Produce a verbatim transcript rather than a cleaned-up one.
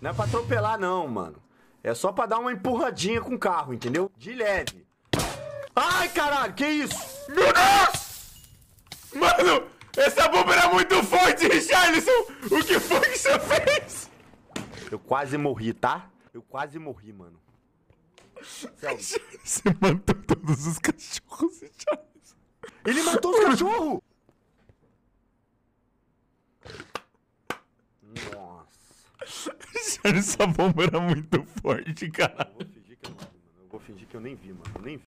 Não é pra atropelar, não, mano. É só pra dar uma empurradinha com o carro, entendeu? De leve. Ai, caralho, que isso? Meu Deus! Mano, essa bomba era muito forte, Richarlyson! O que foi que você fez? Eu quase morri, tá? Eu quase morri, mano. Você matou todos os cachorros, Richarlyson. Ele matou os cachorros! Nossa. Essa bomba era muito forte, cara. Eu vou fingir que eu não vi, mano. Eu vou fingir que eu nem vi, mano. Eu nem vi.